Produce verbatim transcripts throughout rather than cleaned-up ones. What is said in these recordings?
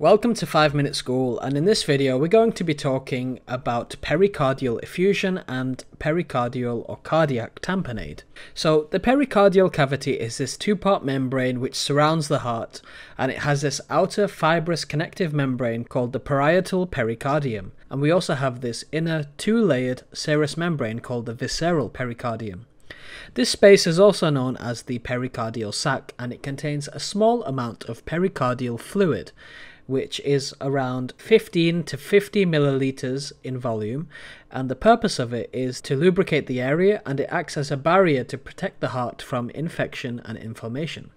Welcome to five minute School, and in this video we're going to be talking about pericardial effusion and pericardial or cardiac tamponade. So the pericardial cavity is this two-part membrane which surrounds the heart, and it has this outer fibrous connective membrane called the parietal pericardium, and we also have this inner two-layered serous membrane called the visceral pericardium. This space is also known as the pericardial sac, and it contains a small amount of pericardial fluid, which is around fifteen to fifty milliliters in volume, and the purpose of it is to lubricate the area, and it acts as a barrier to protect the heart from infection and inflammation.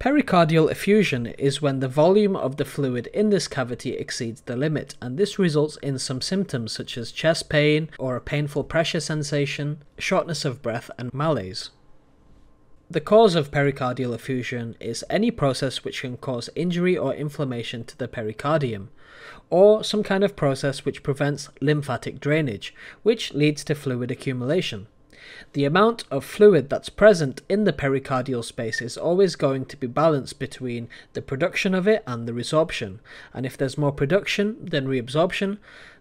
Pericardial effusion is when the volume of the fluid in this cavity exceeds the limit, and this results in some symptoms such as chest pain or a painful pressure sensation, shortness of breath, and malaise. The cause of pericardial effusion is any process which can cause injury or inflammation to the pericardium, or some kind of process which prevents lymphatic drainage, which leads to fluid accumulation. The amount of fluid that's present in the pericardial space is always going to be balanced between the production of it and the resorption, and if there's more production than reabsorption,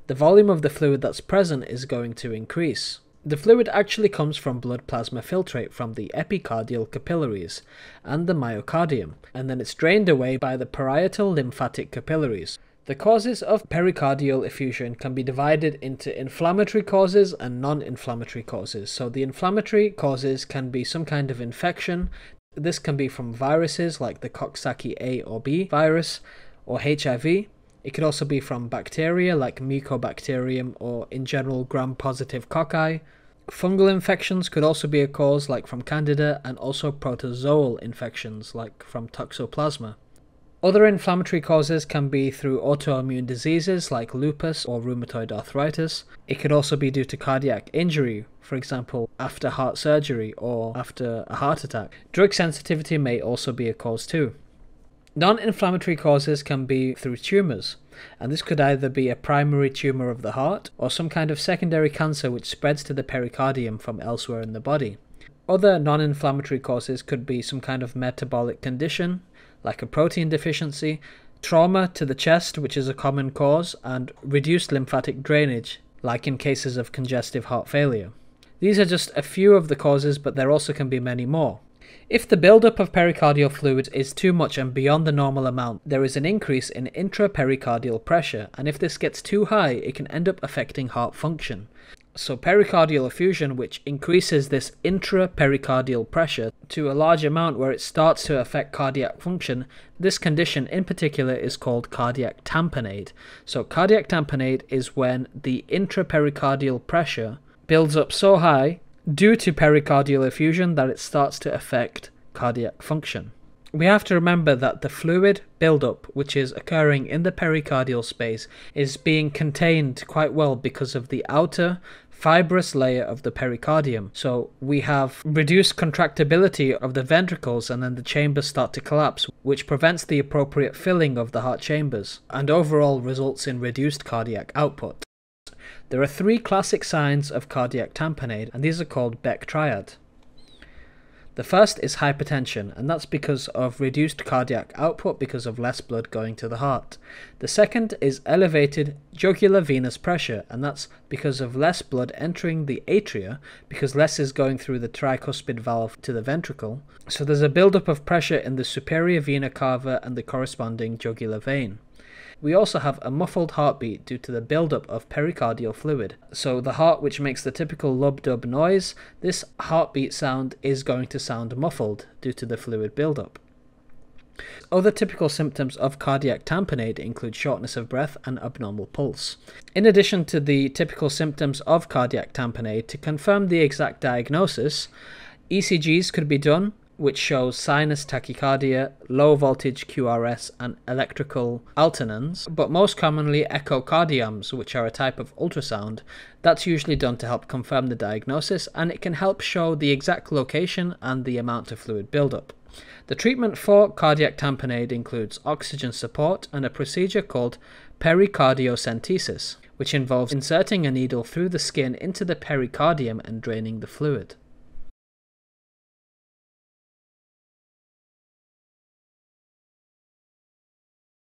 the volume of the fluid that's present is going to increase. The fluid actually comes from blood plasma filtrate from the epicardial capillaries and the myocardium, and then it's drained away by the parietal lymphatic capillaries. The causes of pericardial effusion can be divided into inflammatory causes and non-inflammatory causes. So the inflammatory causes can be some kind of infection. This can be from viruses like the Coxsackie A or B virus or H I V. It could also be from bacteria like Mycobacterium or in general gram-positive cocci. Fungal infections could also be a cause, like from Candida, and also protozoal infections like from Toxoplasma. Other inflammatory causes can be through autoimmune diseases like lupus or rheumatoid arthritis. It could also be due to cardiac injury, for example after heart surgery or after a heart attack. Drug sensitivity may also be a cause too. Non-inflammatory causes can be through tumours, and this could either be a primary tumour of the heart or some kind of secondary cancer which spreads to the pericardium from elsewhere in the body. Other non-inflammatory causes could be some kind of metabolic condition, like a protein deficiency, trauma to the chest, which is a common cause, and reduced lymphatic drainage, like in cases of congestive heart failure. These are just a few of the causes, but there also can be many more. If the buildup of pericardial fluid is too much and beyond the normal amount, there is an increase in intrapericardial pressure, and if this gets too high, it can end up affecting heart function. So pericardial effusion, which increases this intrapericardial pressure to a large amount where it starts to affect cardiac function, this condition in particular is called cardiac tamponade. So cardiac tamponade is when the intrapericardial pressure builds up so high due to pericardial effusion that it starts to affect cardiac function. We have to remember that the fluid buildup which is occurring in the pericardial space is being contained quite well because of the outer fibrous layer of the pericardium. So we have reduced contractibility of the ventricles, and then the chambers start to collapse, which prevents the appropriate filling of the heart chambers and overall results in reduced cardiac output. There are three classic signs of cardiac tamponade, and these are called Beck triad. The first is hypertension, and that's because of reduced cardiac output because of less blood going to the heart. The second is elevated jugular venous pressure, and that's because of less blood entering the atria because less is going through the tricuspid valve to the ventricle. So there's a buildup of pressure in the superior vena cava and the corresponding jugular vein. We also have a muffled heartbeat due to the buildup of pericardial fluid. So the heart, which makes the typical lub-dub noise, this heartbeat sound is going to sound muffled due to the fluid buildup. Other typical symptoms of cardiac tamponade include shortness of breath and abnormal pulse. In addition to the typical symptoms of cardiac tamponade, to confirm the exact diagnosis, E C Gs could be done, which shows sinus tachycardia, low voltage Q R S, and electrical alternans, but most commonly echocardiograms, which are a type of ultrasound. That's usually done to help confirm the diagnosis, and it can help show the exact location and the amount of fluid buildup. The treatment for cardiac tamponade includes oxygen support and a procedure called pericardiocentesis, which involves inserting a needle through the skin into the pericardium and draining the fluid.